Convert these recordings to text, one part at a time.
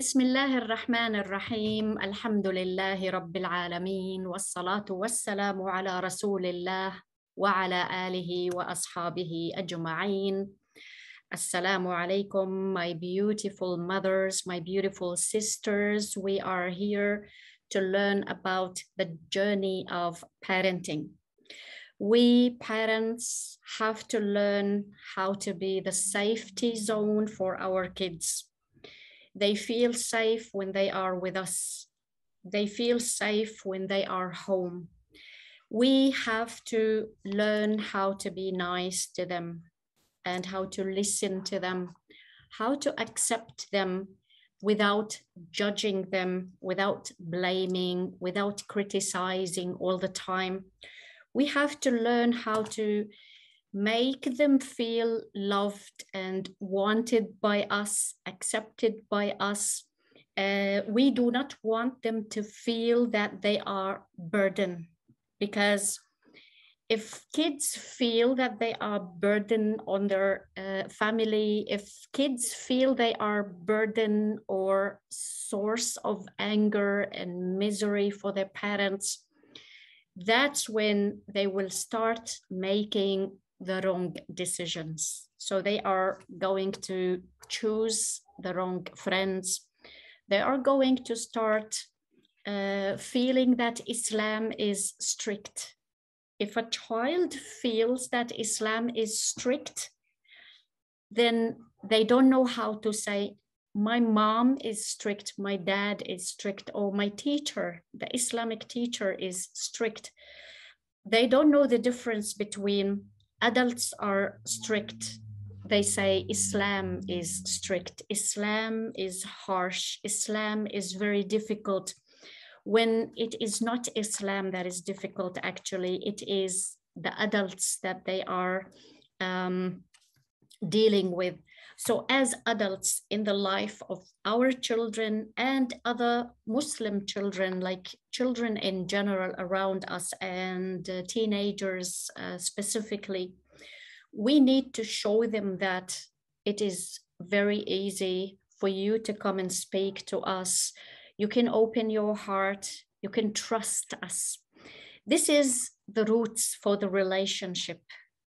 بسم الله الرحمن الرحيم. الحمد لله رب العالمين، والصلاة والسلام على رسول الله وعلى آله وأصحابه أجمعين. Assalamu alaikum, my beautiful mothers, my beautiful sisters. We are here to learn about the journey of parenting. We parents have to learn how to be the safety zone for our kids. They feel safe when they are with us. They feel safe when they are home. We have to learn how to be nice to them and how to listen to them, how to accept them without judging them, without blaming, without criticizing all the time. We have to learn how to make them feel loved and wanted by us, accepted by us. We do not want them to feel that they are burden, because if kids feel that they are burden on their family, if kids feel they are burden or source of anger and misery for their parents, that's when they will start making the wrong decisions. So they are going to choose the wrong friends. They are going to start feeling that Islam is strict. If a child feels that Islam is strict, then they don't know how to say, my mom is strict, my dad is strict, or my teacher, the Islamic teacher, is strict. They don't know the difference between adults are strict. They say Islam is strict, Islam is harsh, Islam is very difficult. When it is not Islam that is difficult, actually, it is the adults that they are dealing with. So as adults in the life of our children and other Muslim children, like children in general around us and teenagers specifically, we need to show them that it is very easy for you to come and speak to us. You can open your heart, you can trust us. This is the roots for the relationship.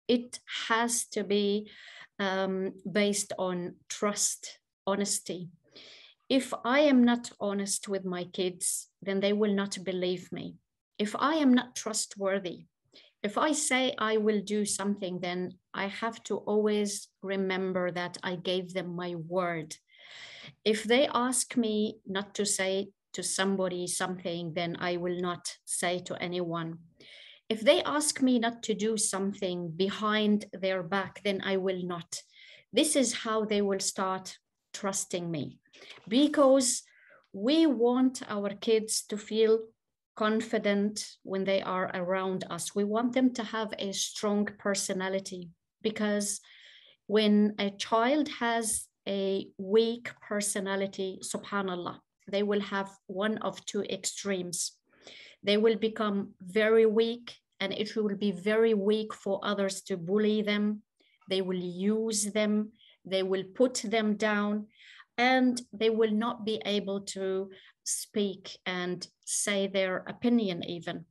It has to be based on trust, honesty. If I am not honest with my kids, then they will not believe me. If I am not trustworthy, if I say I will do something, then I have to always remember that I gave them my word. If they ask me not to say to somebody something, then I will not say to anyone. If they ask me not to do something behind their back, then I will not. This is how they will start trusting me, because we want our kids to feel confident when they are around us. We want them to have a strong personality, because when a child has a weak personality, subhanallah, they will have one of two extremes. They will become very weak, and it will be very weak for others to bully them. They will use them, they will put them down, and they will not be able to speak and say their opinion even.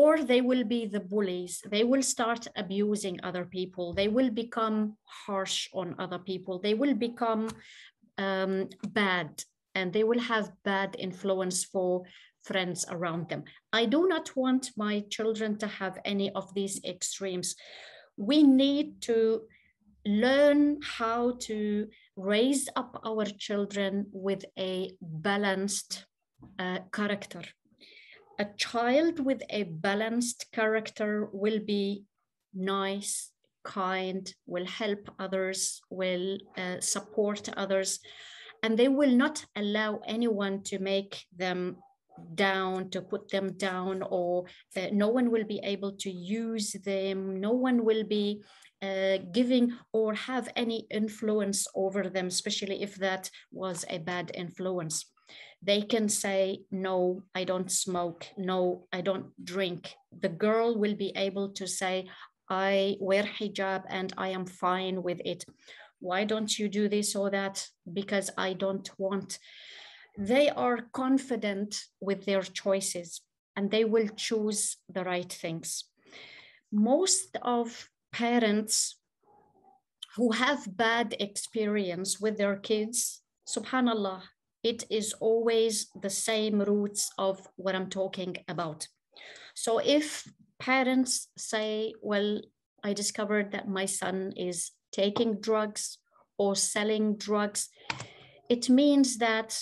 Or they will be the bullies. They will start abusing other people. They will become harsh on other people. They will become bad, and they will have bad influence for friends around them. I do not want my children to have any of these extremes. We need to learn how to raise up our children with a balanced character. A child with a balanced character will be nice, kind, will help others, will support others, and they will not allow anyone to make them down, to put them down, or no one will be able to use them, no one will be giving or have any influence over them, especially if that was a bad influence. They can say, no, I don't smoke, no, I don't drink. The girl will be able to say, I wear hijab and I am fine with it. Why don't you do this or that? Because I don't want. They are confident with their choices and they will choose the right things. Most of parents who have bad experience with their kids, subhanallah, it is always the same roots of what I'm talking about. So if parents say, well, I discovered that my son is taking drugs or selling drugs, it means that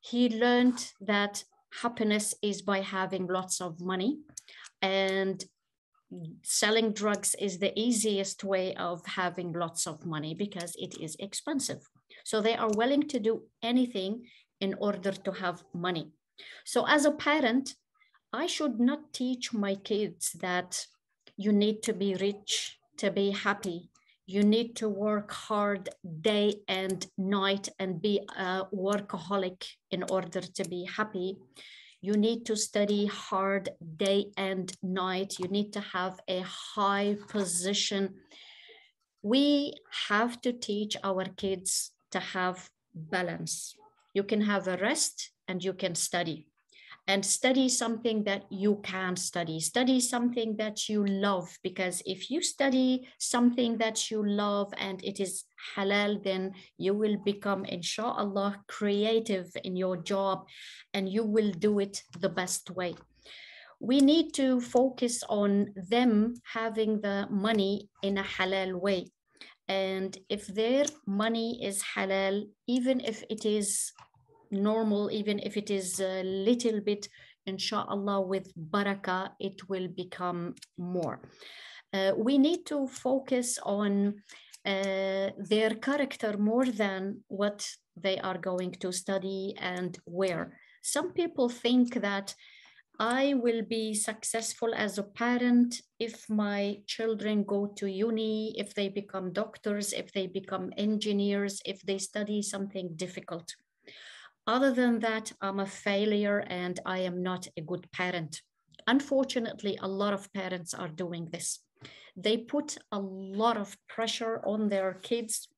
he learned that happiness is by having lots of money, and selling drugs is the easiest way of having lots of money because it is expensive. So they are willing to do anything in order to have money. So as a parent, I should not teach my kids that you need to be rich to be happy. You need to work hard day and night and be a workaholic in order to be happy. You need to study hard day and night. You need to have a high position. We have to teach our kids to have balance. You can have a rest and you can study. And study something that you can study. Study something that you love, because if you study something that you love and it is halal, then you will become, inshallah, creative in your job and you will do it the best way. We need to focus on them having the money in a halal way. And if their money is halal, even if it is normal, even if it is a little bit, inshallah, with barakah, it will become more. We need to focus on their character more than what they are going to study and where. Some people think that I will be successful as a parent if my children go to uni, if they become doctors, if they become engineers, if they study something difficult. Other than that, I'm a failure and I am not a good parent. Unfortunately, a lot of parents are doing this. They put a lot of pressure on their kids.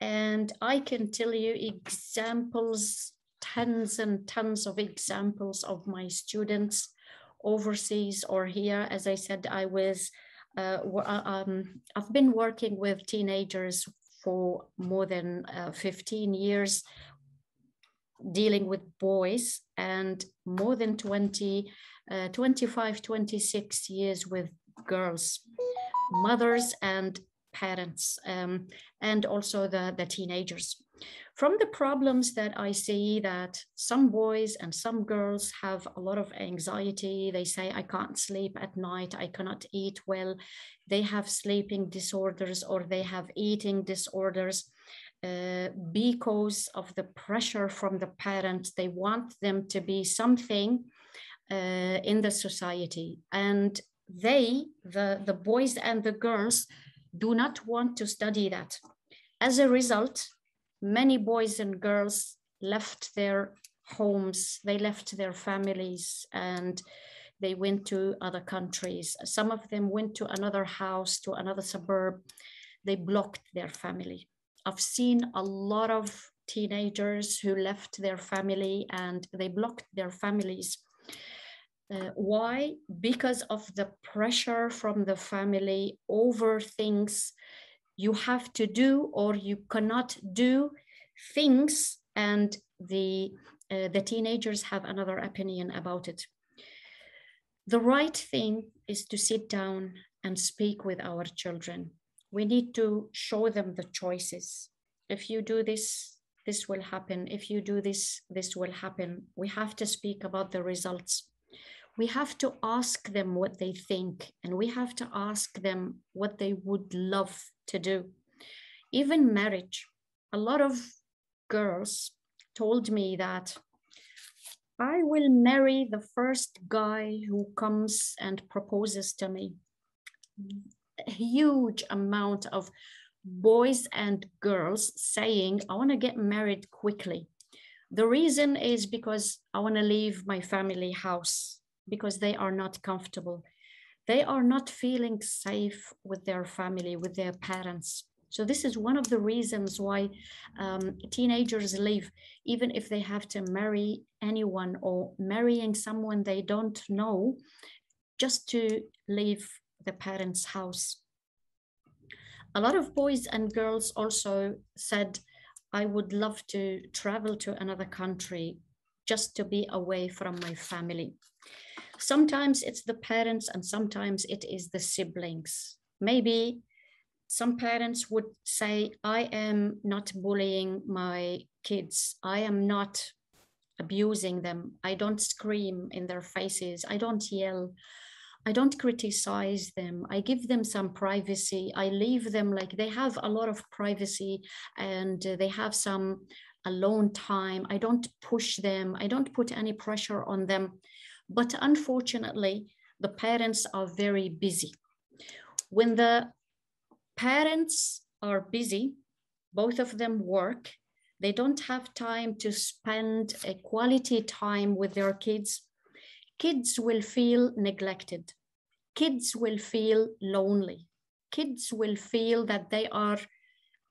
And I can tell you examples, tons and tons of examples of my students overseas or here. As I said, I've been working with teenagers for more than 15 years. Dealing with boys, and more than 25, 26 years with girls, mothers and parents, and also the teenagers. From the problems that I see, that some boys and some girls have a lot of anxiety. They say, I can't sleep at night, I cannot eat well. They have sleeping disorders or they have eating disorders. Because of the pressure from the parents, they want them to be something in the society. And they, the boys and the girls, do not want to study that. As a result, many boys and girls left their homes, they left their families, and they went to other countries. Some of them went to another house, to another suburb. They blocked their family. I've seen a lot of teenagers who left their family and they blocked their families. Why? Because of the pressure from the family over things you have to do or you cannot do things, and the teenagers have another opinion about it. The right thing is to sit down and speak with our children. We need to show them the choices. If you do this, this will happen. If you do this, this will happen. We have to speak about the results. We have to ask them what they think, and we have to ask them what they would love to do. Even marriage. A lot of girls told me that I will marry the first guy who comes and proposes to me. A huge amount of boys and girls saying, I want to get married quickly. The reason is because I want to leave my family house, because they are not comfortable. They are not feeling safe with their family, with their parents. So this is one of the reasons why teenagers leave, even if they have to marry anyone or marrying someone they don't know, just to leave the parents' house. A lot of boys and girls also said, I would love to travel to another country just to be away from my family. Sometimes it's the parents and sometimes it is the siblings. Maybe some parents would say, I am not bullying my kids. I am not abusing them. I don't scream in their faces. I don't yell. I don't criticize them. I give them some privacy. I leave them like they have a lot of privacy and they have some alone time. I don't push them. I don't put any pressure on them. But unfortunately, the parents are very busy. When the parents are busy, both of them work, they don't have time to spend a quality time with their kids. Kids will feel neglected. Kids will feel lonely. Kids will feel that they are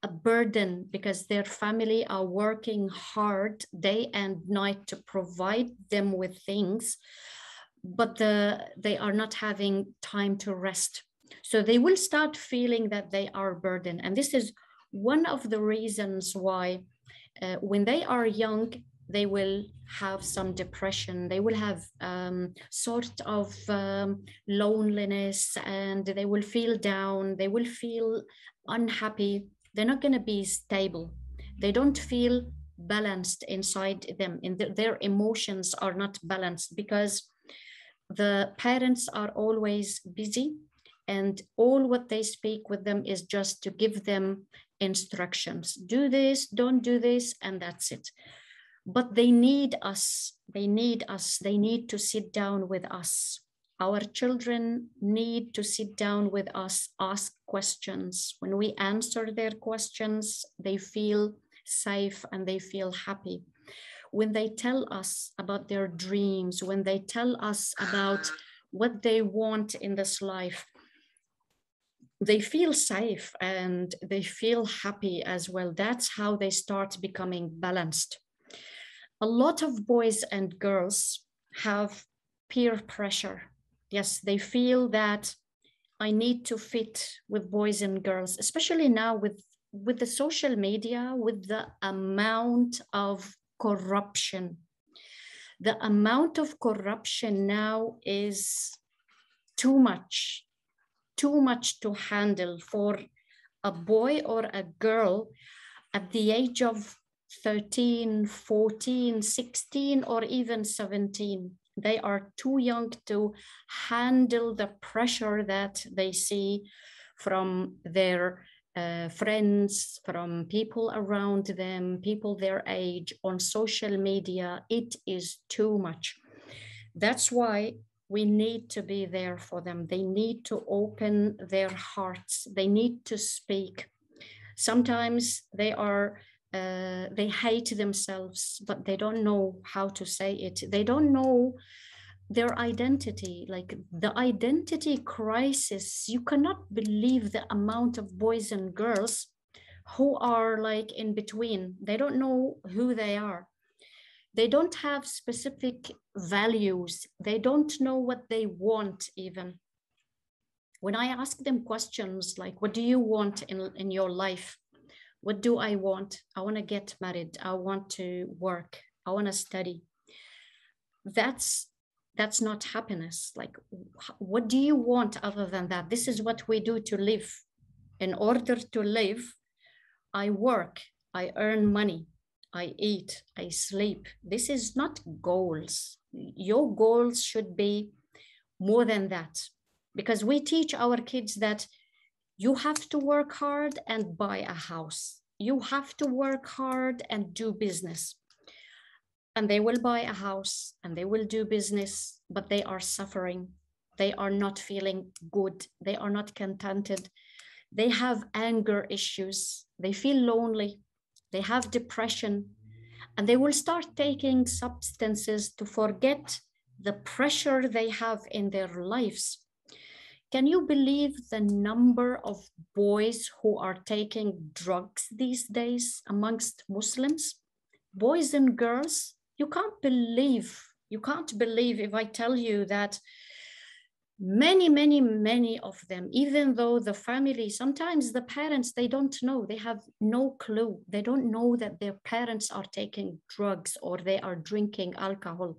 a burden because their family are working hard day and night to provide them with things, but they are not having time to rest. So they will start feeling that they are a burden. And this is one of the reasons why when they are young, they will have some depression, they will have sort of loneliness, and they will feel down, they will feel unhappy. They're not going to be stable. They don't feel balanced inside them, and their emotions are not balanced because the parents are always busy and all what they speak with them is just to give them instructions. Do this, don't do this, and that's it. But they need us, they need us, they need to sit down with us. Our children need to sit down with us, ask questions. When we answer their questions, they feel safe and they feel happy. When they tell us about their dreams, when they tell us about what they want in this life, they feel safe and they feel happy as well. That's how they start becoming balanced. A lot of boys and girls have peer pressure. Yes, they feel that I need to fit with boys and girls, especially now with the social media, with the amount of corruption. The amount of corruption now is too much to handle for a boy or a girl at the age of 13, 14, 16, or even 17. They are too young to handle the pressure that they see from their friends, from people around them, people their age, on social media. It is too much. That's why we need to be there for them. They need to open their hearts. They need to speak. Sometimes they hate themselves, but they don't know how to say it. They don't know their identity, like the identity crisis. You cannot believe the amount of boys and girls who are like in between. They don't know who they are. They don't have specific values. They don't know what they want even. When I ask them questions like, what do you want in your life? What do I want? I want to get married. I want to work. I want to study. That's not happiness. Like, what do you want other than that? This is what we do to live. In order to live, I work, I earn money, I eat, I sleep. This is not goals. Your goals should be more than that, because we teach our kids that you have to work hard and buy a house. You have to work hard and do business. And they will buy a house and they will do business, but they are suffering. They are not feeling good. They are not contented. They have anger issues. They feel lonely. They have depression. And they will start taking substances to forget the pressure they have in their lives. Can you believe the number of boys who are taking drugs these days amongst Muslims? Boys and girls, you can't believe if I tell you that many of them, even though the family, sometimes the parents, they don't know, they have no clue. They don't know that their parents are taking drugs or they are drinking alcohol.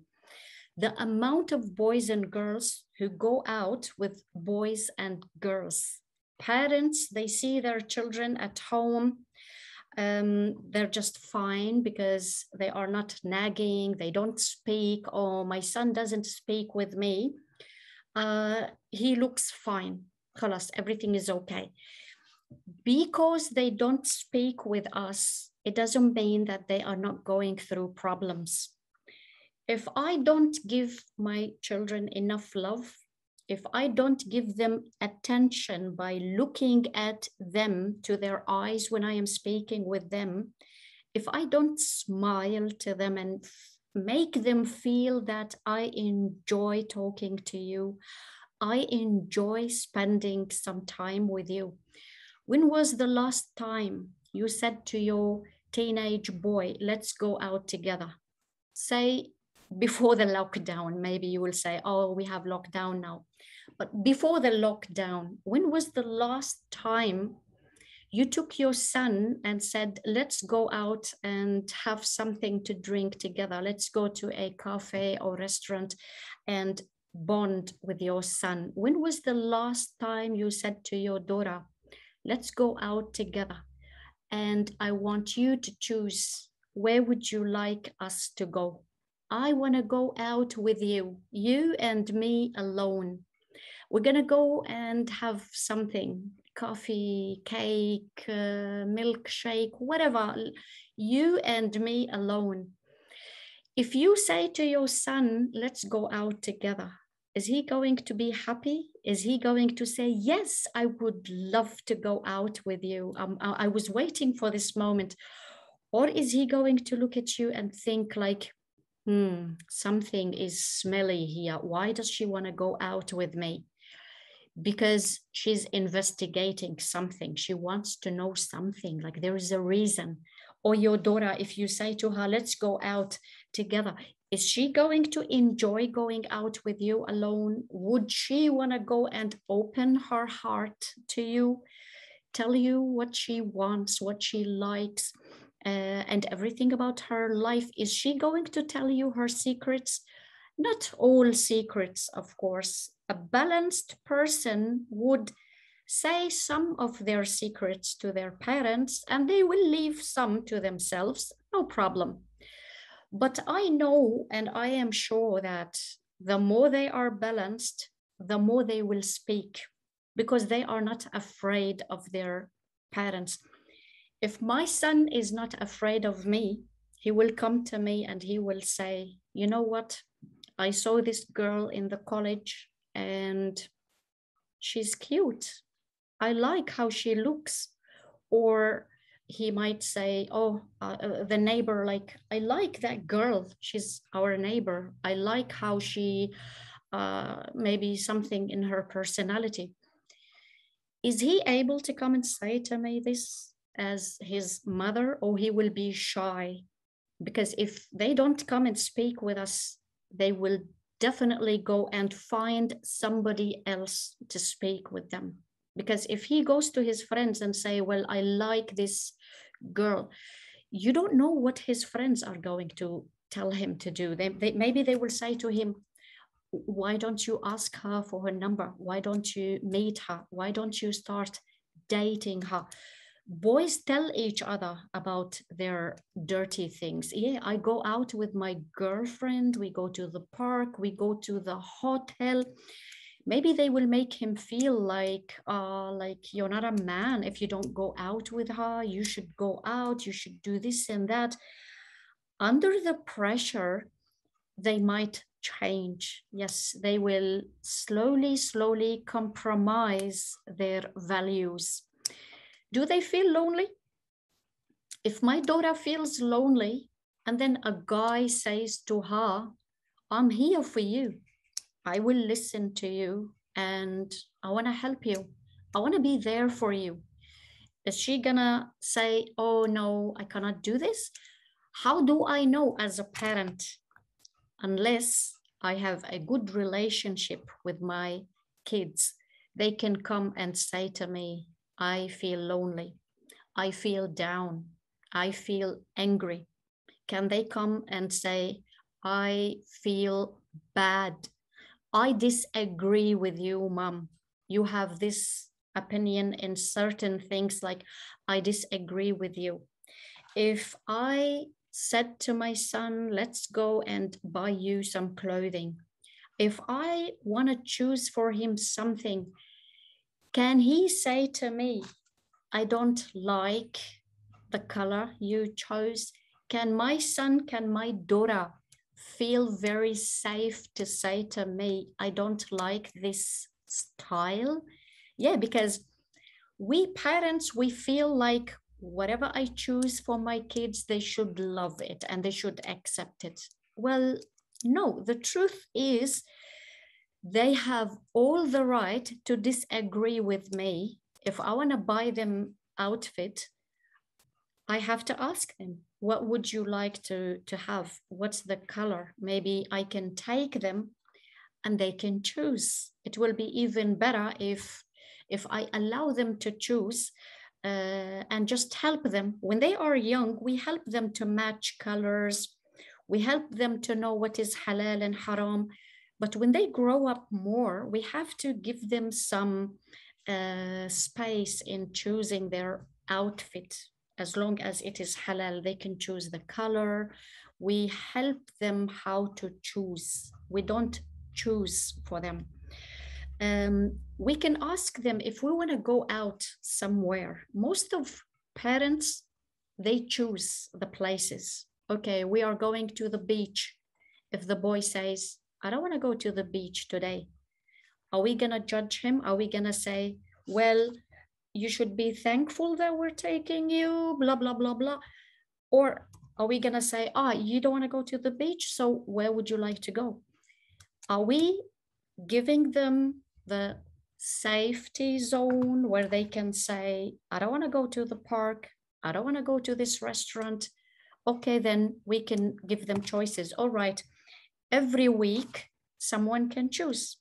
The amount of boys and girls who go out with boys and girls, parents, they see their children at home. They're just fine because they are not nagging. They don't speak. Oh, my son doesn't speak with me. He looks fine. Khalas, everything is okay. Because they don't speak with us, it doesn't mean that they are not going through problems. If I don't give my children enough love, if I don't give them attention by looking at them to their eyes when I am speaking with them, if I don't smile to them and make them feel that I enjoy talking to you, I enjoy spending some time with you. When was the last time you said to your teenage boy, let's go out together? Say before the lockdown, maybe you will say, oh, we have lockdown now. But before the lockdown, when was the last time you took your son and said, let's go out and have something to drink together. Let's go to a cafe or restaurant and bond with your son. When was the last time you said to your daughter, let's go out together and I want you to choose where would you like us to go? I want to go out with you, you and me alone. We're going to go and have something, coffee, cake, milkshake, whatever, you and me alone. If you say to your son, let's go out together, is he going to be happy? Is he going to say, yes, I would love to go out with you. I was waiting for this moment. Or is he going to look at you and think like, something is smelly here. Why does she want to go out with me? Because she's investigating something. She wants to know something, like there is a reason. Or your daughter, if you say to her, let's go out together, is she going to enjoy going out with you alone? Would she want to go and open her heart to you, tell you what she wants, what she likes? And everything about her life, is she going to tell you her secrets? Not all secrets, of course. A balanced person would say some of their secrets to their parents and they will leave some to themselves, no problem. But I know and I am sure that the more they are balanced, the more they will speak because they are not afraid of their parents. If my son is not afraid of me, he will come to me and he will say, you know what? I saw this girl in the college and she's cute. I like how she looks. Or he might say, the neighbor, like, I like that girl. She's our neighbor. I like how she, maybe something in her personality. Is he able to come and say to me this as his mother, or he will be shy? Because if they don't come and speak with us, they will definitely go and find somebody else to speak with them. Because if he goes to his friends and say, well, I like this girl, you don't know what his friends are going to tell him to do. Maybe they will say to him, why don't you ask her for her number? Why don't you meet her? Why don't you start dating her? Boys tell each other about their dirty things. Yeah, I go out with my girlfriend. We go to the park. We go to the hotel. Maybe they will make him feel like you're not a man if you don't go out with her. You should go out. You should do this and that. Under the pressure, they might change. Yes, they will slowly compromise their values. Do they feel lonely? If my daughter feels lonely and then a guy says to her, I'm here for you, I will listen to you, and I want to help you. I want to be there for you. Is she gonna say, oh no, I cannot do this? How do I know as a parent unless I have a good relationship with my kids? They can come and say to me, I feel lonely, I feel down, I feel angry. Can they come and say, I feel bad, I disagree with you, mom. You have this opinion in certain things, like I disagree with you. If I said to my son, let's go and buy you some clothing, if I want to choose for him something, can he say to me, I don't like the color you chose? Can my son, can my daughter feel very safe to say to me, I don't like this style? Yeah, because we parents, we feel like whatever I choose for my kids, they should love it and they should accept it. Well, no, the truth is they have all the right to disagree with me. If I want to buy them outfit, I have to ask them, what would you like to have? What's the color? Maybe I can take them and they can choose. It will be even better if I allow them to choose and just help them. When they are young, we help them to match colors. We help them to know what is halal and haram. But when they grow up more, we have to give them some space in choosing their outfit. As long as it is halal, they can choose the color. We help them how to choose. We don't choose for them. We can ask them if we want to go out somewhere. Most of parents, they choose the places. Okay, we are going to the beach. If the boy says, I don't want to go to the beach today, are we going to judge him? Are we going to say, well, you should be thankful that we're taking you, blah, blah, blah, blah? Or are we going to say, ah, you don't want to go to the beach, so where would you like to go? Are we giving them the safety zone where they can say, I don't want to go to the park, I don't want to go to this restaurant? Okay, then we can give them choices. All right, every week, someone can choose.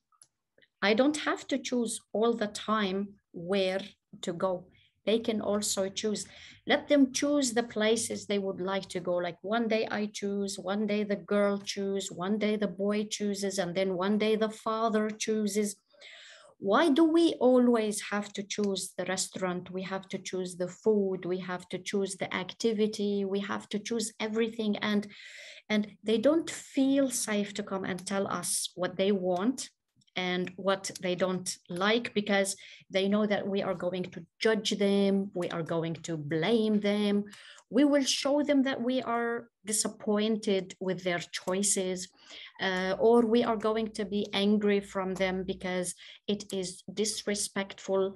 I don't have to choose all the time where to go. They can also choose. Let them choose the places they would like to go. Like one day I choose, one day the girl chooses, one day the boy chooses, and then one day the father chooses. Why do we always have to choose the restaurant? We have to choose the food. We have to choose the activity. We have to choose everything. And they don't feel safe to come and tell us what they want and what they don't like, because they know that we are going to judge them, we are going to blame them, we will show them that we are disappointed with their choices, or we are going to be angry from them because it is disrespectful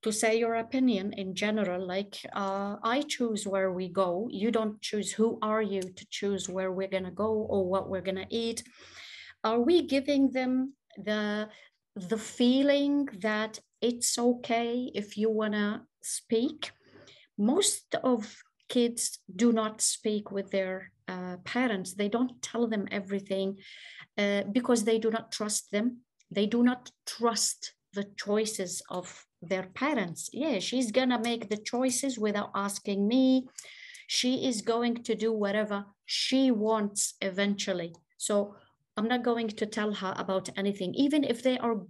to say your opinion in general. Like, I choose where we go, you don't choose. Who are you to choose where we're going to go or what we're going to eat? Are we giving them the feeling that it's okay if you want to speak? Most of kids do not speak with their parents. They don't tell them everything because they do not trust them. They do not trust the choices of their parents. Yeah, she's gonna make the choices without asking me. She is going to do whatever she wants eventually. So I'm not going to tell her about anything, even if they are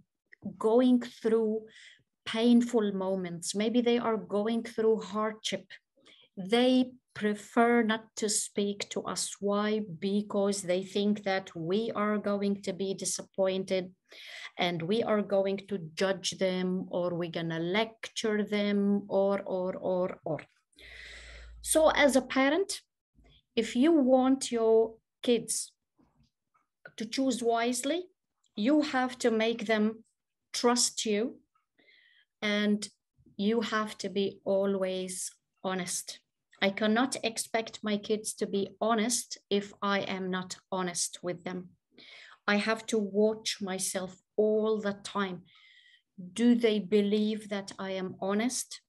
going through painful moments. Maybe they are going through hardship. They prefer not to speak to us. Why? Because they think that we are going to be disappointed and we are going to judge them, or we're going to lecture them, or. So as a parent, if you want your kids to choose wisely, you have to make them trust you, and you have to be always honest. I cannot expect my kids to be honest if I am not honest with them. I have to watch myself all the time. Do they believe that I am honest?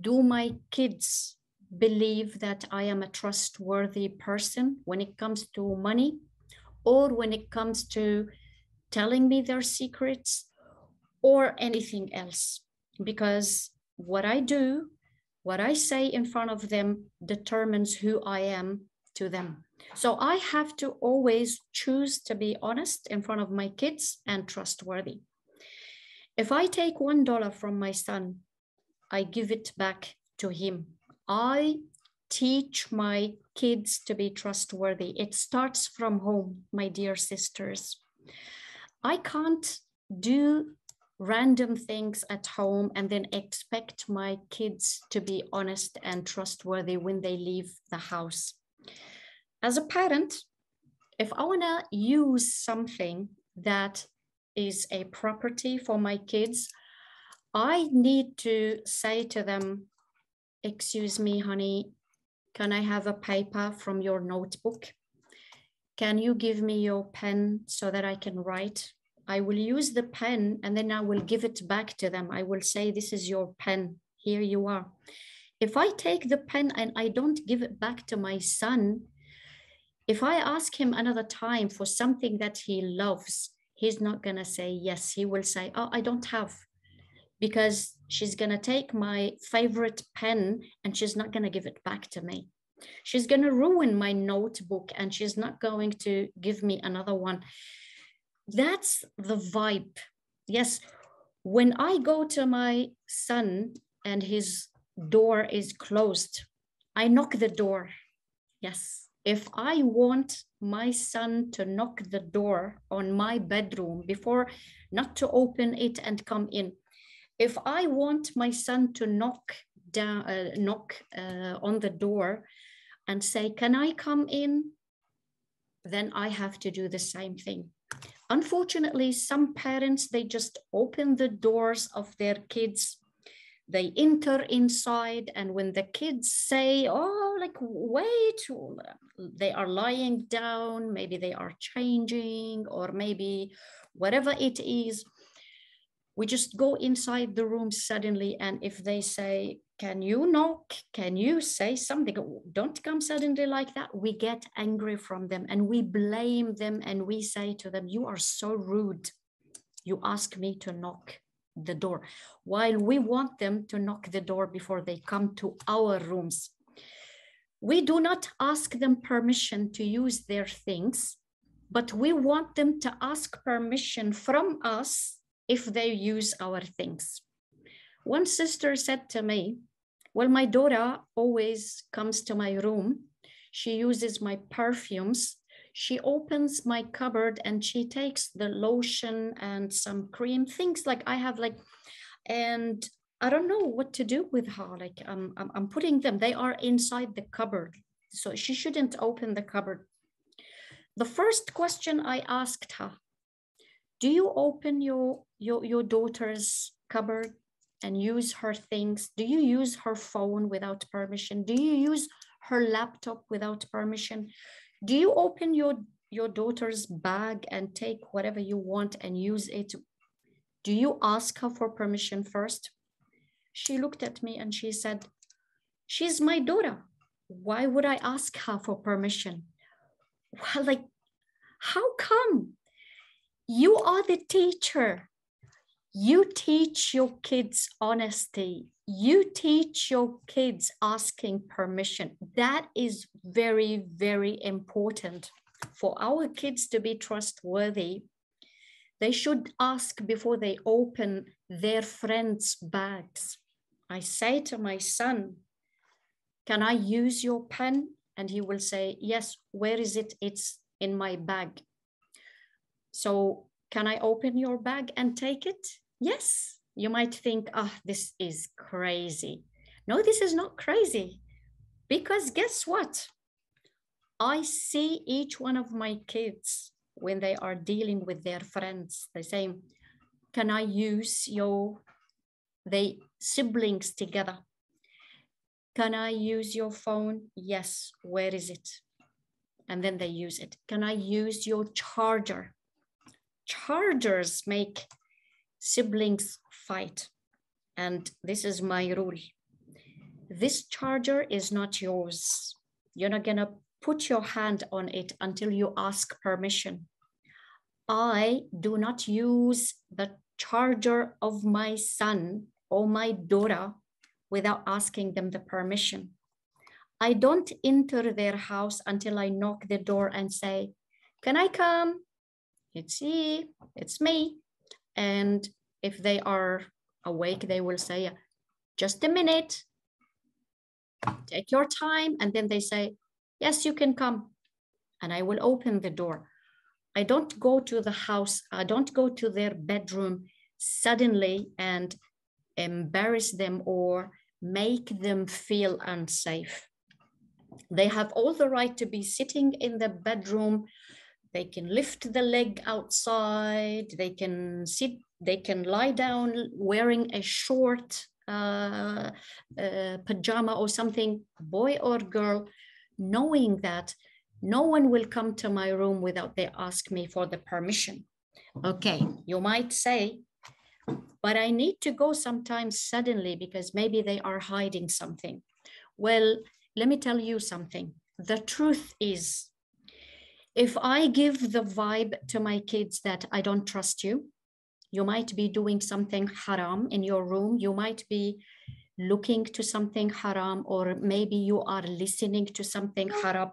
Do my kids believe that I am a trustworthy person when it comes to money, or when it comes to telling me their secrets or anything else? Because what I do, what I say in front of them determines who I am to them. So I have to always choose to be honest in front of my kids and trustworthy. If I take $1 from my son, I give it back to him. I teach my kids to be trustworthy. It starts from home, my dear sisters. I can't do random things at home and then expect my kids to be honest and trustworthy when they leave the house. As a parent, if I want to use something that is a property for my kids, I need to say to them, excuse me, honey, can I have a paper from your notebook? Can you give me your pen so that I can write? I will use the pen and then I will give it back to them. I will say, this is your pen, here you are. If I take the pen and I don't give it back to my son, if I ask him another time for something that he loves, he's not gonna say yes. He will say, oh, I don't have, because she's gonna take my favorite pen and she's not gonna give it back to me. She's gonna ruin my notebook and she's not going to give me another one. That's the vibe. Yes, when I go to my son and his door is closed, I knock the door. Yes, if I want my son to knock the door on my bedroom before, not to open it and come in. If I want my son to knock on the door and say, can I come in? Then I have to do the same thing. Unfortunately, some parents, they just open the doors of their kids. They enter inside, and when the kids say, oh, like, wait, they are lying down, maybe they are changing, or maybe whatever it is, we just go inside the room suddenly. And if they say, can you knock? Can you say something? Don't come suddenly like that. We get angry from them and we blame them. And we say to them, you are so rude. You ask me to knock the door, while we want them to knock the door before they come to our rooms. We do not ask them permission to use their things, but we want them to ask permission from us if they use our things. One sister said to me, well, my daughter always comes to my room. She uses my perfumes. She opens my cupboard and she takes the lotion and some cream, things like I have, like, and I don't know what to do with her. Like I'm putting them, they are inside the cupboard. So she shouldn't open the cupboard. The first question I asked her, do you open your daughter's cupboard and use her things? Do you use her phone without permission? Do you use her laptop without permission? Do you open your daughter's bag and take whatever you want and use it? Do you ask her for permission first? She looked at me and she said, she's my daughter. Why would I ask her for permission? Well, like, how come? You are the teacher. You teach your kids honesty. You teach your kids asking permission. That is very, very important. For our kids to be trustworthy, they should ask before they open their friends' bags. I say to my son, can I use your pen? And he will say, yes, where is it? It's in my bag. So can I open your bag and take it? Yes. You might think, oh, this is crazy. No, this is not crazy. Because guess what? I see each one of my kids when they are dealing with their friends. They say, can I use they siblings together? Can I use your phone? Yes. Where is it? And then they use it. Can I use your charger? Chargers make siblings fight. And this is my rule. This charger is not yours. You're not gonna put your hand on it until you ask permission. I do not use the charger of my son or my daughter without asking them the permission. I don't enter their house until I knock the door and say, can I come? It's me. And if they are awake, they will say, just a minute, take your time. And then they say, yes, you can come. And I will open the door. I don't go to the house. I don't go to their bedroom suddenly and embarrass them or make them feel unsafe. They have all the right to be sitting in the bedroom. They can lift the leg outside. They can sit. They can lie down wearing a short pajama or something, boy or girl, knowing that no one will come to my room without they ask me for the permission. Okay, you might say, but I need to go sometimes suddenly because maybe they are hiding something. Well, let me tell you something. The truth is, if I give the vibe to my kids that I don't trust you, you might be doing something haram in your room, you might be looking to something haram, or maybe you are listening to something haram.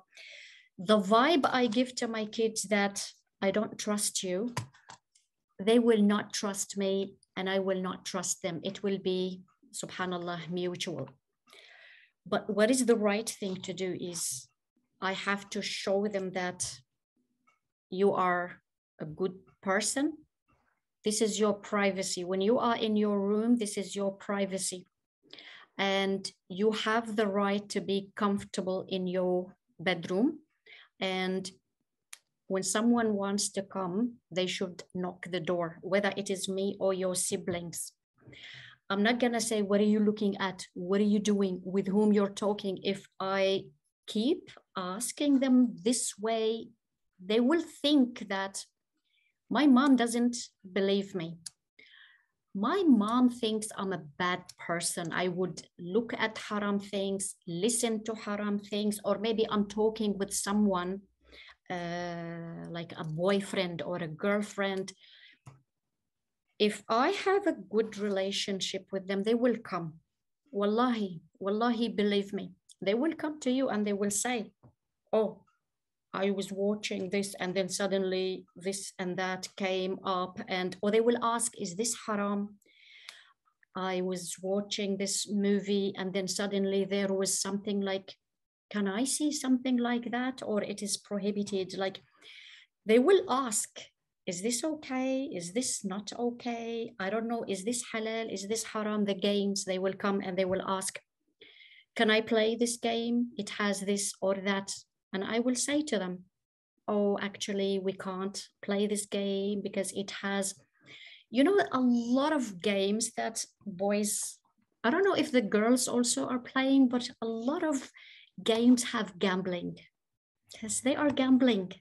The vibe I give to my kids that I don't trust you, they will not trust me and I will not trust them. It will be, subhanallah, mutual. But what is the right thing to do is I have to show them that you are a good person. This is your privacy. When you are in your room, this is your privacy. And you have the right to be comfortable in your bedroom. And when someone wants to come, they should knock the door, whether it is me or your siblings. I'm not gonna say, what are you looking at? What are you doing? With whom you're talking? If I keep asking them this way, they will think that my mom doesn't believe me. My mom thinks I'm a bad person. I would look at haram things, listen to haram things, or maybe I'm talking with someone like a boyfriend or a girlfriend. If I have a good relationship with them, they will come. Wallahi, wallahi, believe me. They will come to you and they will say, oh, I was watching this and then suddenly this and that came up, and or they will ask, is this haram? I was watching this movie and then suddenly there was something like, can I see something like that? Or it is prohibited. Like they will ask, is this okay? Is this not okay? I don't know. Is this halal? Is this haram? The games, they will come and they will ask, can I play this game? It has this or that. And I will say to them, oh, actually, we can't play this game because it has, you know, a lot of games that boys, I don't know if the girls also are playing, but a lot of games have gambling. Yes, they are gambling.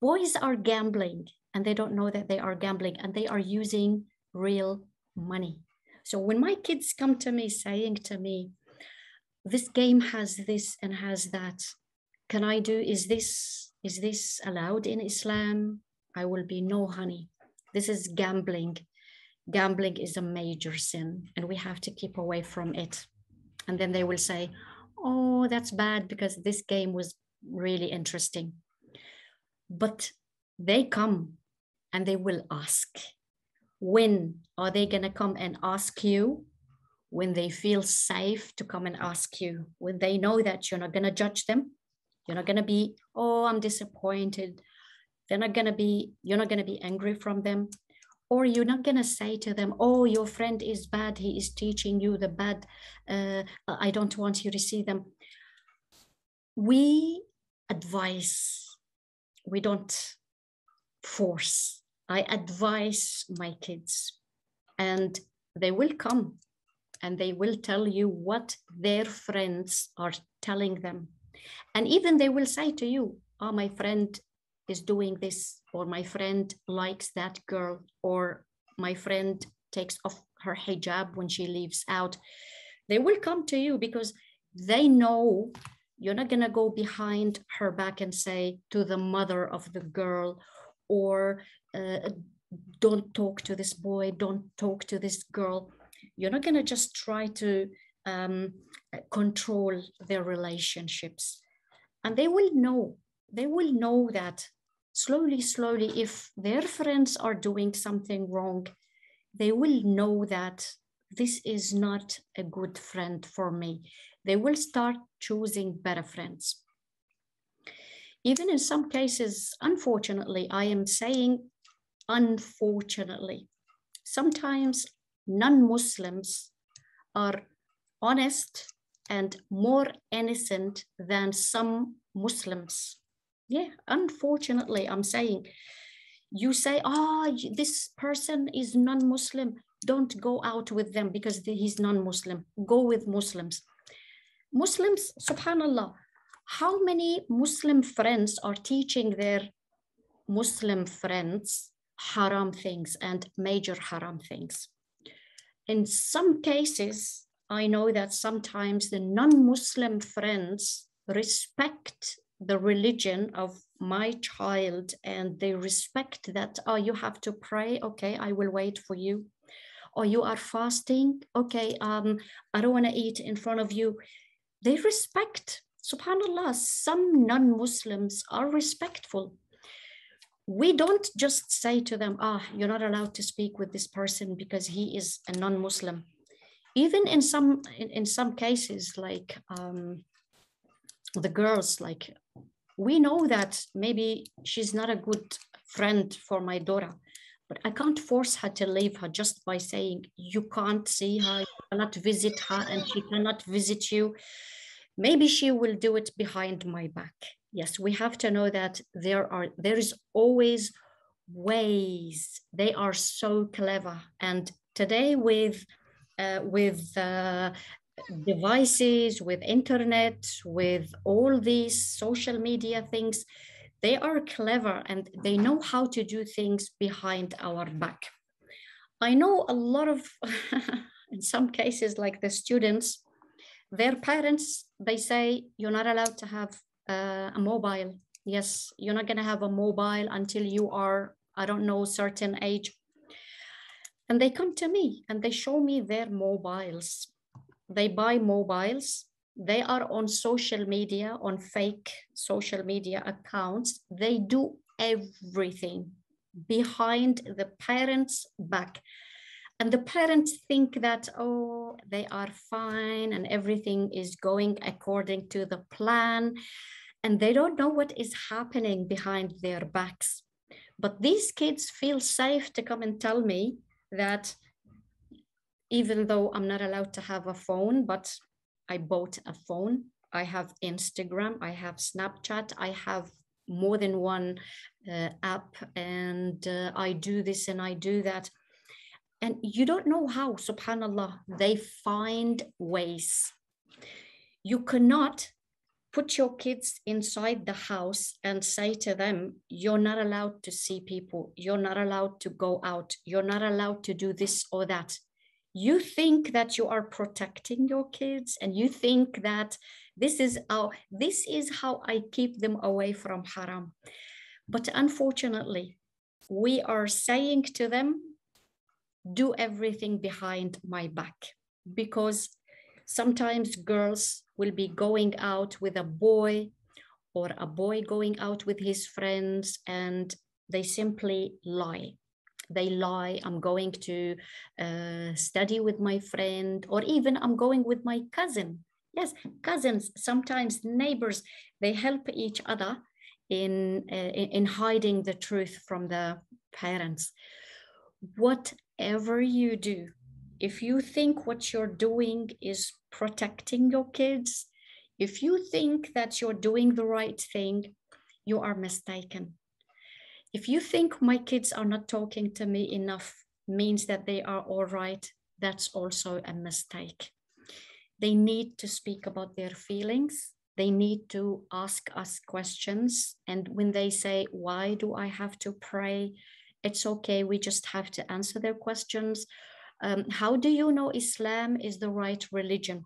Boys are gambling and they don't know that they are gambling and they are using real money. So when my kids come to me saying to me, this game has this and has that, can I do, is this allowed in Islam? I will be, no, honey, this is gambling. Gambling is a major sin and we have to keep away from it. And then they will say, oh, that's bad because this game was really interesting. But they come and they will ask. When are they gonna come and ask you? When they feel safe to come and ask you, when they know that you're not gonna judge them, you're not gonna be, oh, I'm disappointed. They're not gonna be, you're not gonna be angry from them. Or you're not gonna say to them, oh, your friend is bad. He is teaching you the bad. I don't want you to see them. We advise, we don't force. I advise my kids and they will come and they will tell you what their friends are telling them. And even they will say to you, oh, my friend is doing this, or my friend likes that girl, or my friend takes off her hijab when she leaves out, they will come to you because they know you're not going to go behind her back and say to the mother of the girl, or don't talk to this boy, don't talk to this girl. You're not going to just try to control their relationships. And they will know that slowly, if their friends are doing something wrong, they will know that this is not a good friend for me. They will start choosing better friends. Even in some cases, unfortunately, I am saying unfortunately, sometimes non-Muslims are honest and more innocent than some Muslims. Yeah, unfortunately, I'm saying, you say, oh, this person is non-Muslim, don't go out with them because he's non-Muslim, go with Muslims. Muslims, subhanAllah, how many Muslim friends are teaching their Muslim friends haram things and major haram things? In some cases, I know that sometimes the non-Muslim friends respect the religion of my child, and they respect that, oh, you have to pray, okay, I will wait for you. Or you are fasting, okay, I don't want to eat in front of you. They respect, subhanAllah, some non-Muslims are respectful. We don't just say to them, ah, oh, you're not allowed to speak with this person because he is a non-Muslim. Even in some cases, like the girls, like, we know that maybe she's not a good friend for my daughter, but I can't force her to leave her just by saying, you can't see her, you cannot visit her, and she cannot visit you. Maybe she will do it behind my back. Yes, we have to know that there is always ways. They are so clever. And today with devices, with internet, with all these social media things, they are clever and they know how to do things behind our back. I know a lot of, in some cases, like the students, their parents, they say, you're not allowed to have a mobile. Yes, you're not going to have a mobile until you are, I don't know, certain age. And they come to me and they show me their mobiles. They buy mobiles. They are on social media, on fake social media accounts. They do everything behind the parents' back. And the parents think that, oh, they are fine and everything is going according to the plan. And they don't know what is happening behind their backs. But these kids feel safe to come and tell me that even though I'm not allowed to have a phone, but I bought a phone, I have Instagram, I have Snapchat, I have more than one app, and I do this and I do that. And you don't know how, subhanAllah, they find ways. You cannot put your kids inside the house and say to them, you're not allowed to see people, you're not allowed to go out, you're not allowed to do this or that. You think that you are protecting your kids, and you think that this is how I keep them away from haram. But unfortunately, we are saying to them, do everything behind my back, because sometimes girls will be going out with a boy, or a boy going out with his friends, and they simply lie. They lie, I'm going to study with my friend, or even I'm going with my cousin. Yes, cousins, sometimes neighbors, they help each other in hiding the truth from the parents. Whatever you do, if you think what you're doing is protecting your kids, if you think that you're doing the right thing, you are mistaken. If you think my kids are not talking to me enough means that they are all right, that's also a mistake. They need to speak about their feelings. They need to ask us questions. And when they say, why do I have to pray? It's okay, we just have to answer their questions. How do you know Islam is the right religion?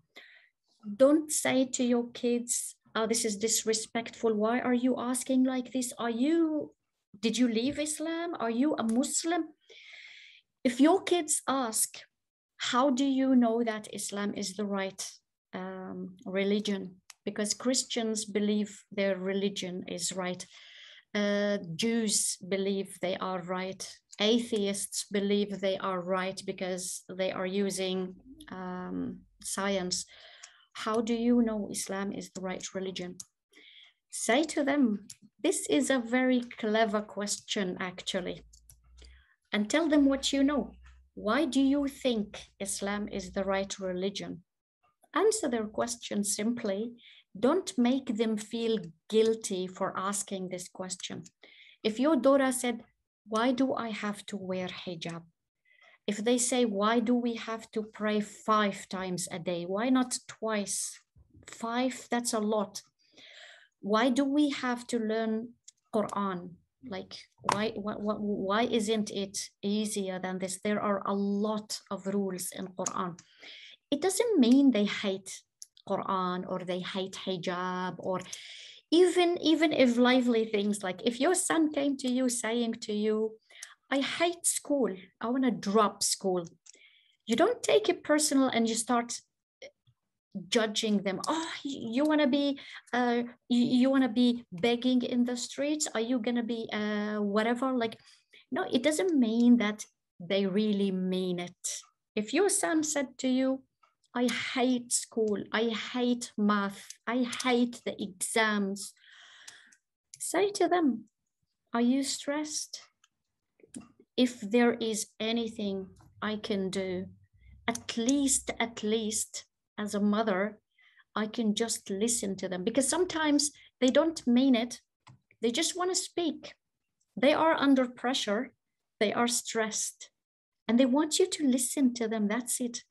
Don't say to your kids, oh, this is disrespectful. Why are you asking like this? Did you leave Islam? Are you a Muslim? If your kids ask, how do you know that Islam is the right religion? Because Christians believe their religion is right. Jews believe they are right. Atheists believe they are right because they are using science. How do you know Islam is the right religion? Say to them, this is a very clever question, actually. And tell them what you know. Why do you think Islam is the right religion? Answer their question simply. Don't make them feel guilty for asking this question. If your daughter said, why do I have to wear hijab? If they say, why do we have to pray 5 times a day? Why not twice? 5, that's a lot. Why do we have to learn Quran? Like, why isn't it easier than this? There are a lot of rules in Quran. It doesn't mean they hate Quran or they hate hijab, or even if lively things, like if your son came to you saying to you, I hate school, I want to drop school. You don't take it personal and you start judging them. Oh, you want to be begging in the streets? Are you going to be whatever? Like, no, it doesn't mean that they really mean it. If your son said to you, I hate school, I hate math, I hate the exams, say to them, are you stressed? If there is anything I can do, at least as a mother, I can just listen to them, because sometimes they don't mean it. They just want to speak. They are under pressure. They are stressed and they want you to listen to them. That's it.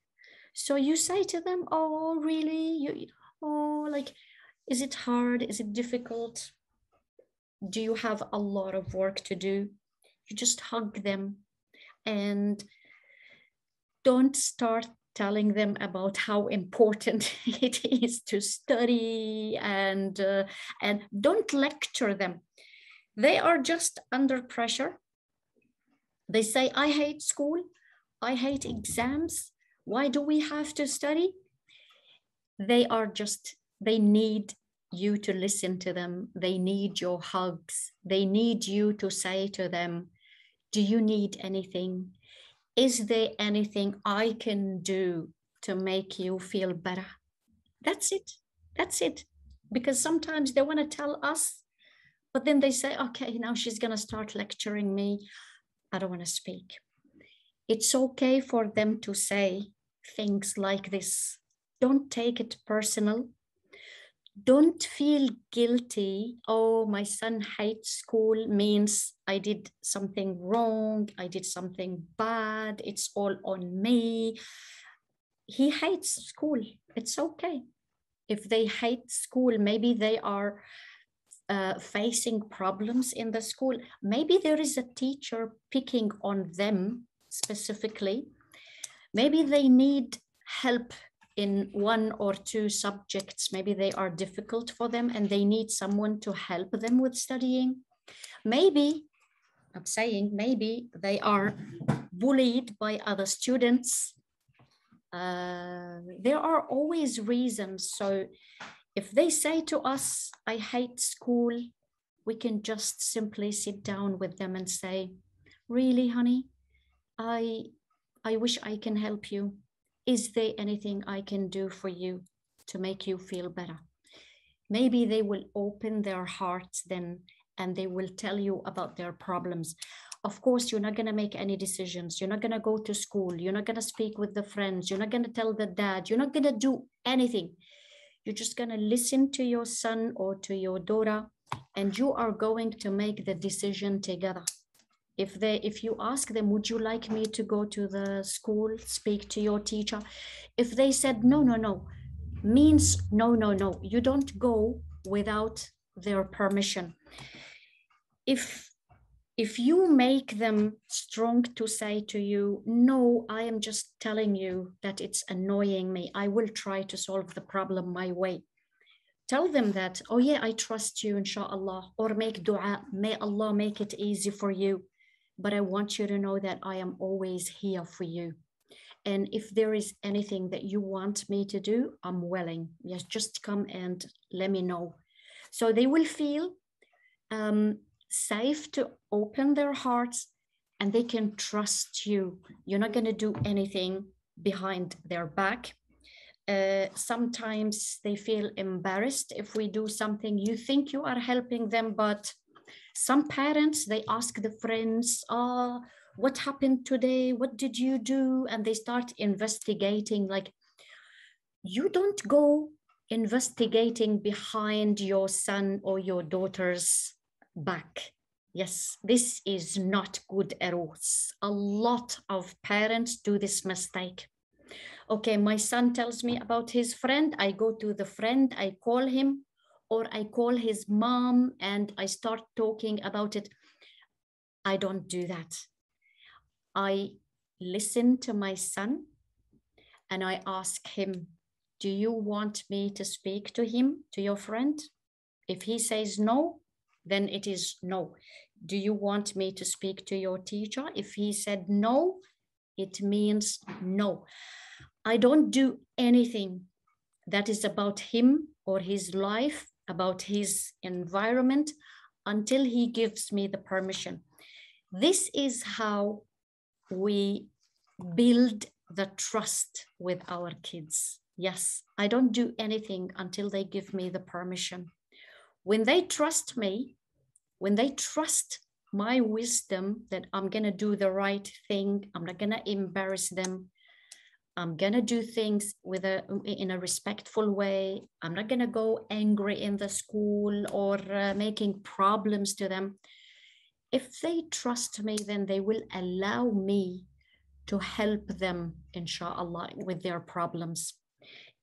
So you say to them, oh, really? Like, is it hard? Is it difficult? Do you have a lot of work to do? You just hug them and don't start telling them about how important it is to study, and don't lecture them. They are just under pressure. They say, I hate school. I hate exams. Why do we have to study? They need you to listen to them. They need your hugs. They need you to say to them, do you need anything? Is there anything I can do to make you feel better? That's it. That's it. Because sometimes they want to tell us, but then they say, okay, now she's going to start lecturing me. I don't want to speak. It's okay for them to say things like this. Don't take it personal. Don't feel guilty. Oh, my son hates school means I did something wrong. I did something bad. It's all on me. He hates school. It's okay. If they hate school, maybe they are facing problems in the school. Maybe there is a teacher picking on them specifically. Maybe they need help in 1 or 2 subjects. Maybe they are difficult for them and they need someone to help them with studying. Maybe, I'm saying, maybe they are bullied by other students. There are always reasons. So if they say to us, I hate school, we can just simply sit down with them and say, really, honey, I wish I can help you. Is there anything I can do for you to make you feel better? Maybe they will open their hearts then and they will tell you about their problems. Of course, you're not going to make any decisions. You're not going to go to school. You're not going to speak with the friends. You're not going to tell the dad. You're not going to do anything. You're just going to listen to your son or to your daughter, and you are going to make the decision together. If you ask them, would you like me to go to the school, speak to your teacher? If they said, no, means no, you don't go without their permission. If if you make them strong to say to you, no, I am just telling you that it's annoying me, I will try to solve the problem my way. Tell them that, oh yeah, I trust you, inshallah, or make dua, may Allah make it easy for you. But I want you to know that I am always here for you. And if there is anything that you want me to do, I'm willing. Yes, just come and let me know. So they will feel safe to open their hearts, and they can trust you. You're not going to do anything behind their back. Sometimes they feel embarrassed if we do something. You think you are helping them, but some parents, they ask the friends, oh, what happened today? What did you do? And they start investigating. Like, you don't go investigating behind your son or your daughter's back. Yes, this is not good rules. A lot of parents do this mistake. Okay, my son tells me about his friend. I go to the friend, I call him, or I call his mom and I start talking about it. I don't do that. I listen to my son and I ask him, do you want me to speak to him, to your friend? If he says no, then it is no. Do you want me to speak to your teacher? If he said no, it means no. I don't do anything that is about him or his life, about his environment, until he gives me the permission. This is how we build the trust with our kids. Yes, I don't do anything until they give me the permission. When they trust me, when they trust my wisdom that I'm going to do the right thing, I'm not going to embarrass them, I'm going to do things with in a respectful way, I'm not going to go angry in the school or making problems to them. If they trust me, then they will allow me to help them, inshallah, with their problems.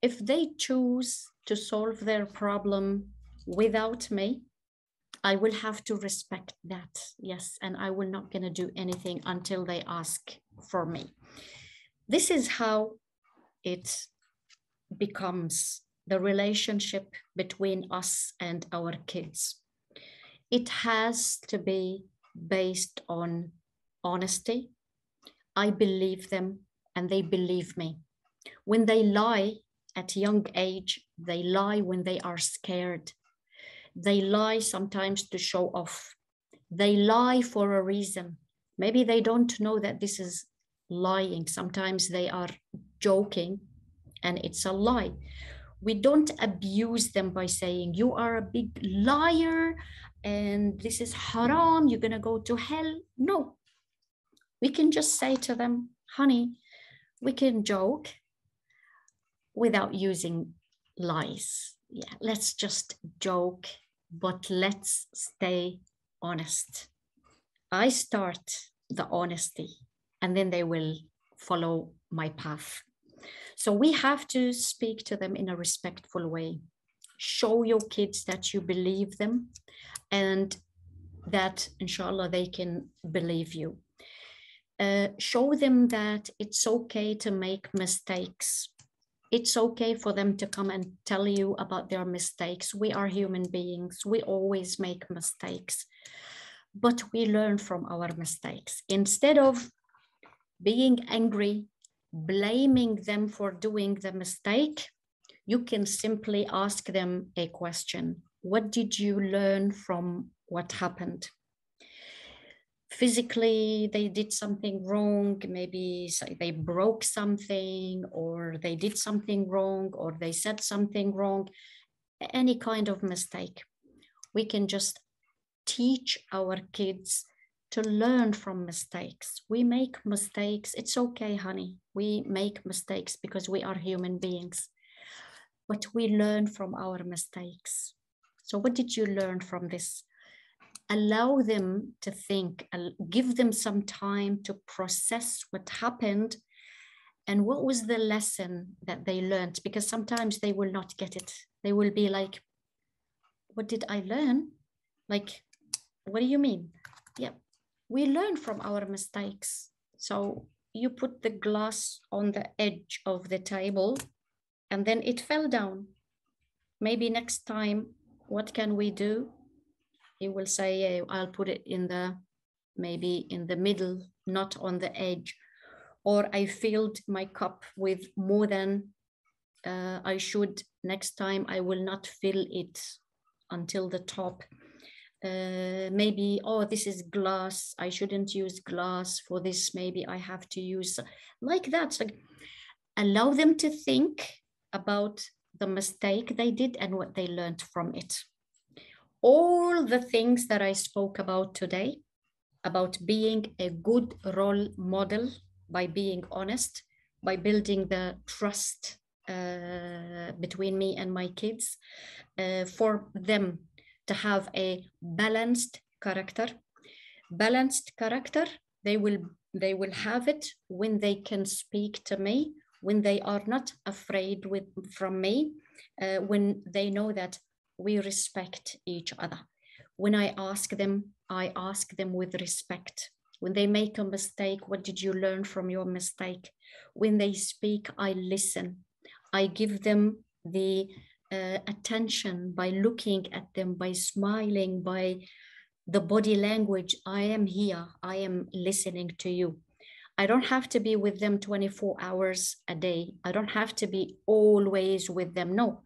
If they choose to solve their problem without me, I will have to respect that. Yes, and I will not gonna do anything until they ask for me. This is how it becomes the relationship between us and our kids. It has to be based on honesty. I believe them and they believe me. When they lie at young age, they lie when they are scared. They lie sometimes to show off. They lie for a reason. Maybe they don't know that this is lying. Sometimes they are joking and it's a lie. We don't abuse them by saying, you are a big liar and this is haram, you're going to go to hell. No, we can just say to them, honey, we can joke without using lies. Yeah, let's just joke, but let's stay honest. I start the honesty and then they will follow my path. So we have to speak to them in a respectful way. Show your kids that you believe them and that, inshallah, they can believe you. Show them that it's okay to make mistakes. It's okay for them to come and tell you about their mistakes. We are human beings. We always make mistakes, but we learn from our mistakes. Instead of being angry, blaming them for doing the mistake, you can simply ask them a question. What did you learn from what happened? Physically, they did something wrong. Maybe they broke something, or they did something wrong, or they said something wrong. Any kind of mistake. We can just teach our kids to learn from mistakes. We make mistakes. It's okay, honey. We make mistakes because we are human beings. But we learn from our mistakes. So what did you learn from this? Allow them to think, give them some time to process what happened and what was the lesson that they learned, because sometimes they will not get it. They will be like, what did I learn? Like, what do you mean? Yeah, we learn from our mistakes. So you put the glass on the edge of the table and then it fell down. Maybe next time, what can we do? You will say, yeah, I'll put it in the, maybe in the middle, not on the edge. Or I filled my cup with more than I should. Next time I will not fill it until the top. Maybe, oh, this is glass. I shouldn't use glass for this. Maybe I have to use like that. So allow them to think about the mistake they did and what they learned from it. All the things that I spoke about today, about being a good role model by being honest, by building the trust between me and my kids, for them to have a balanced character. Balanced character, they will have it when they can speak to me, when they are not afraid from me, when they know that we respect each other. When I ask them with respect. When they make a mistake, what did you learn from your mistake? When they speak, I listen. I give them the attention by looking at them, by smiling, by the body language. I am here. I am listening to you. I don't have to be with them 24 hours a day. I don't have to be always with them. No.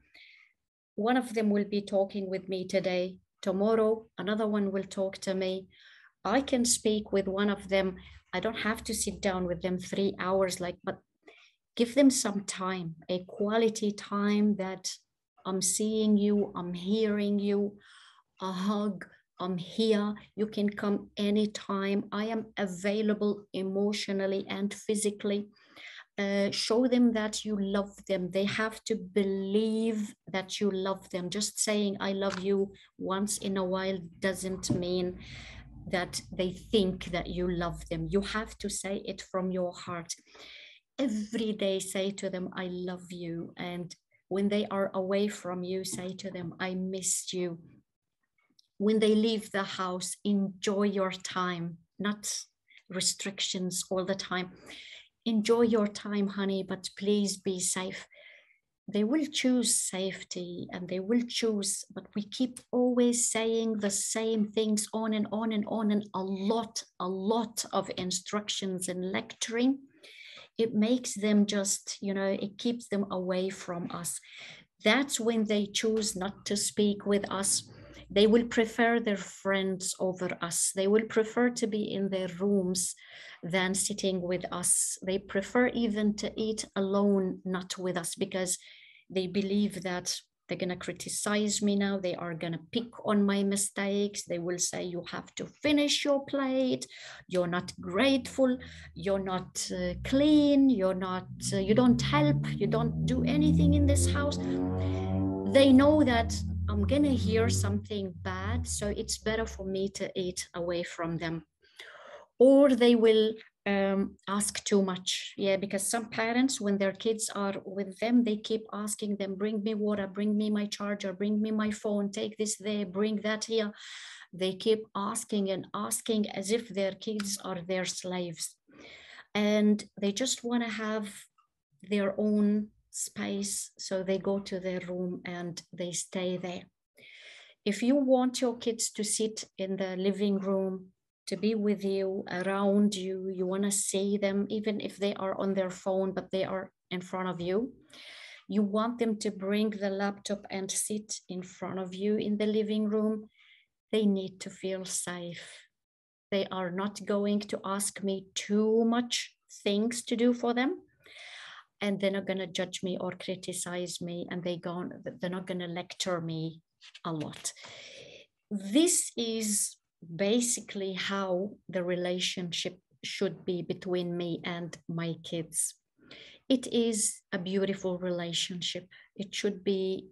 One of them will be talking with me today. Tomorrow, another one will talk to me. I can speak with one of them. I don't have to sit down with them 3 hours, but give them some time, a quality time that I'm seeing you, I'm hearing you, a hug, I'm here. You can come anytime. I am available emotionally and physically. Show them that you love them. They have to believe that you love them. Just saying I love you once in a while doesn't mean that they think that you love them. You have to say it from your heart. Every day say to them, I love you. And when they are away from you, say to them, I missed you. When they leave the house, enjoy your time, not restrictions all the time. Enjoy your time, honey, but please be safe. They will choose safety and they will choose, but we keep always saying the same things on and on and on, and a lot of instructions and lecturing. It makes them just, it keeps them away from us. That's when they choose not to speak with us. They will prefer their friends over us. They will prefer to be in their rooms than sitting with us. They prefer even to eat alone, not with us, because they believe that they're going to criticize me now. They are going to pick on my mistakes. They will say, you have to finish your plate. You're not grateful. You're not clean. You're not, you don't help. You don't do anything in this house. They know that I'm going to hear something bad, so it's better for me to eat away from them. Or they will ask too much. Yeah, because some parents, when their kids are with them, they keep asking them, bring me water, bring me my charger, bring me my phone, take this there, bring that here. They keep asking and asking as if their kids are their slaves. And they just want to have their own space, so they go to their room and they stay there. If you want your kids to sit in the living room, to be with you, around you, you want to see them, even if they are on their phone, but they are in front of you, you want them to bring the laptop and sit in front of you in the living room, they need to feel safe. They are not going to ask me too much things to do for them, and they're not going to judge me or criticize me, and they're not going to lecture me a lot. This is basically how the relationship should be between me and my kids. It is a beautiful relationship. It should be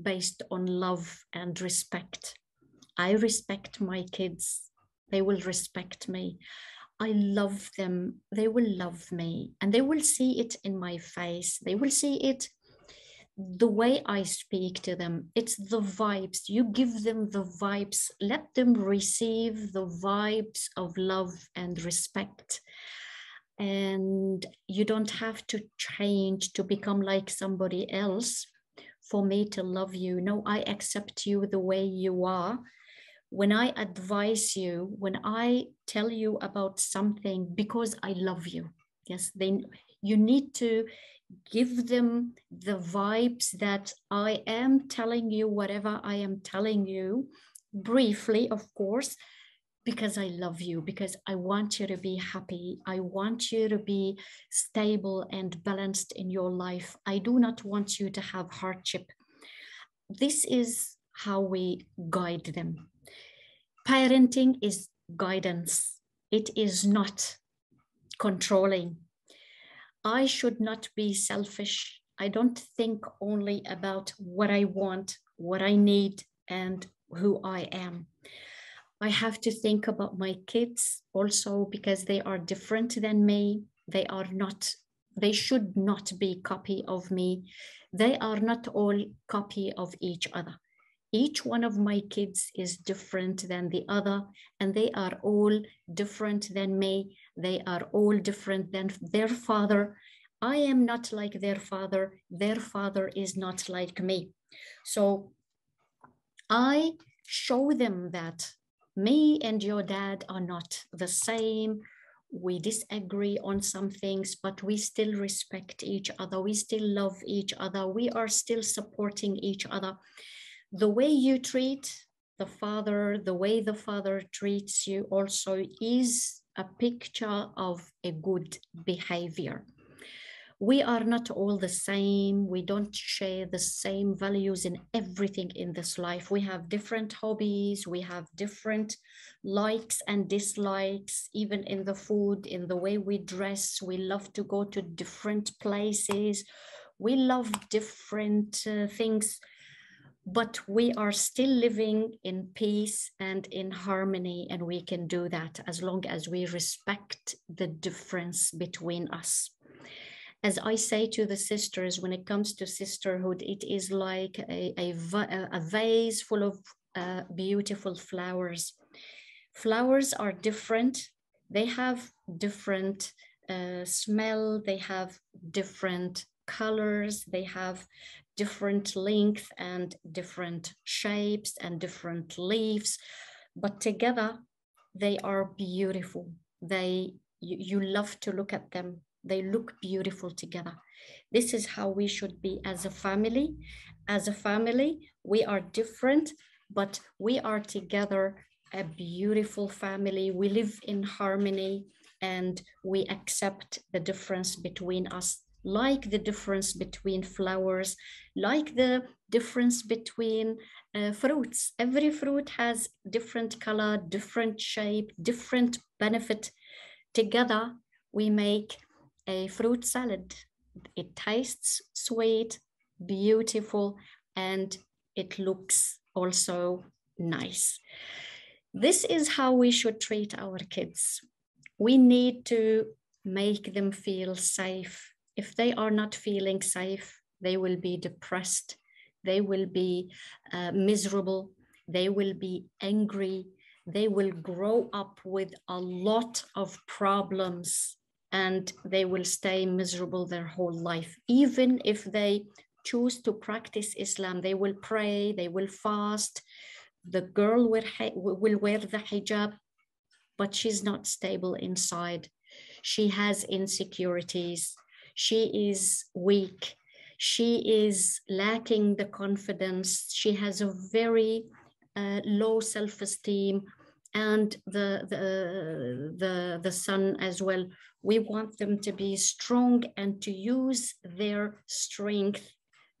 based on love and respect. I respect my kids. They will respect me. I love them, they will love me, and they will see it in my face. They will see it the way I speak to them, it's the vibes. You give them the vibes. Let them receive the vibes of love and respect. And you don't have to change to become like somebody else for me to love you. No, I accept you the way you are. When I advise you, when I tell you about something, because I love you, yes, then you need to give them the vibes that I am telling you, whatever I am telling you, briefly, of course, because I love you, because I want you to be happy. I want you to be stable and balanced in your life. I do not want you to have hardship. This is how we guide them. Parenting is guidance. It is not controlling. I should not be selfish. I don't think only about what I want, what I need, and who I am. I have to think about my kids also because they are different than me. They should not be copy of me. They are not all copy of each other. Each one of my kids is different than the other, and they are all different than me. They are all different than their father. I am not like their father. Their father is not like me. So I show them that me and your dad are not the same. We disagree on some things, but we still respect each other. We still love each other. We are still supporting each other. The way you treat the father, the way the father treats you also is a picture of a good behavior. We are not all the same. We don't share the same values in everything in this life. We have different hobbies. We have different likes and dislikes, even in the food, in the way we dress. We love to go to different places. We love different things. But we are still living in peace and in harmony, and we can do that as long as we respect the difference between us. As I say to the sisters, when it comes to sisterhood, it is like a vase full of beautiful flowers. Flowers are different. They have different smell. They have different colors. They have different length and different shapes and different leaves, but together they are beautiful. You love to look at them. They look beautiful together. This is how we should be as a family. As a family, we are different, but we are together a beautiful family. We live in harmony and we accept the difference between us, like the difference between flowers, like the difference between fruits. Every fruit has different color, different shape, different benefit. Together, we make a fruit salad. It tastes sweet, beautiful, and it looks also nice. This is how we should treat our kids. We need to make them feel safe. If they are not feeling safe, they will be depressed, they will be miserable, they will be angry, they will grow up with a lot of problems, and they will stay miserable their whole life. Even if they choose to practice Islam, they will pray, they will fast, the girl will wear the hijab, but she's not stable inside. She has insecurities. She is weak. She is lacking the confidence. She has a very low self-esteem, and the son as well. We want them to be strong and to use their strength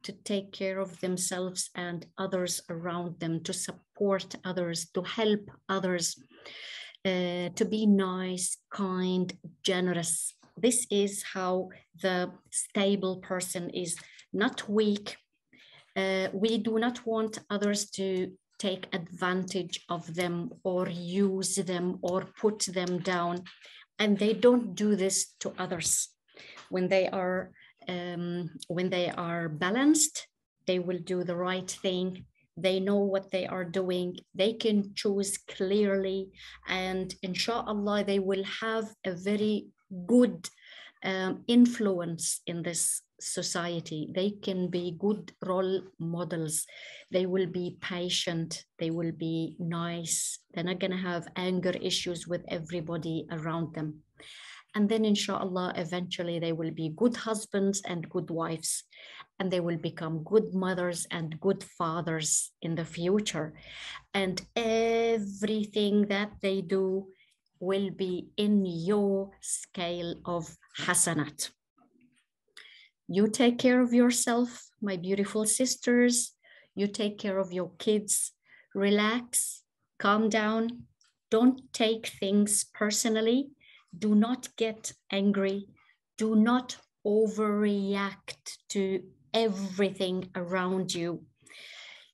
to take care of themselves and others around them, to support others, to help others, to be nice, kind, generous. This is how the stable person is, not weak. We do not want others to take advantage of them or use them or put them down. And they don't do this to others. When they are balanced, they will do the right thing. They know what they are doing. They can choose clearly, and inshallah, they will have a very good influence in this society. They can be good role models. They will be patient. They will be nice. They're not going to have anger issues with everybody around them. And then inshallah, eventually they will be good husbands and good wives, and they will become good mothers and good fathers in the future. And everything that they do will be in your scale of hasanat. You take care of yourself, my beautiful sisters. You take care of your kids. Relax, calm down. Don't take things personally. Do not get angry. Do not overreact to everything around you.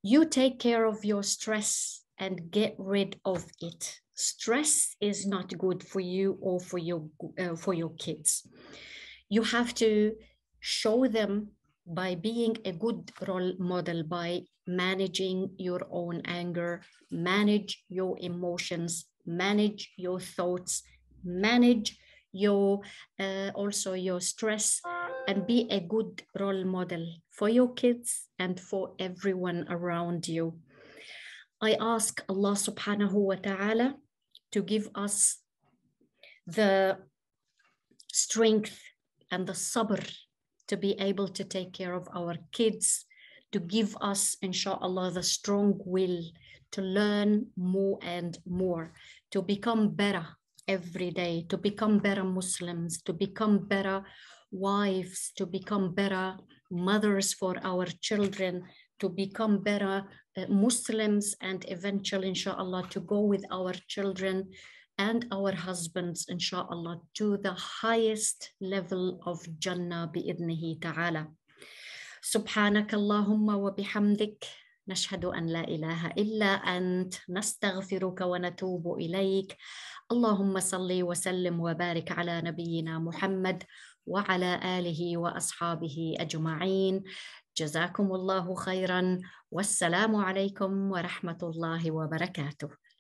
You take care of your stress and get rid of it. Stress is not good for you or for your kids. You have to show them by being a good role model, by managing your own anger, manage your emotions, manage your thoughts, manage your also your stress, and be a good role model for your kids and for everyone around you. I ask Allah subhanahu wa ta'ala to give us the strength and the sabr to be able to take care of our kids, to give us inshallah the strong will to learn more and more, to become better every day, to become better Muslims, to become better wives, to become better mothers for our children, to become better Muslims, and eventually, inshallah, to go with our children and our husbands, inshallah, to the highest level of Jannah bi'idnihi ta'ala. Subhanakallahumma wa bihamdik. نشهد أن لا إله إلا أنت نستغفرك ونتوب إليك. اللهم صل وسلم وبارك على نبينا محمد وعلى آله وأصحابه أجمعين. جزاكم الله خيرا والسلام عليكم ورحمة الله وبركاته.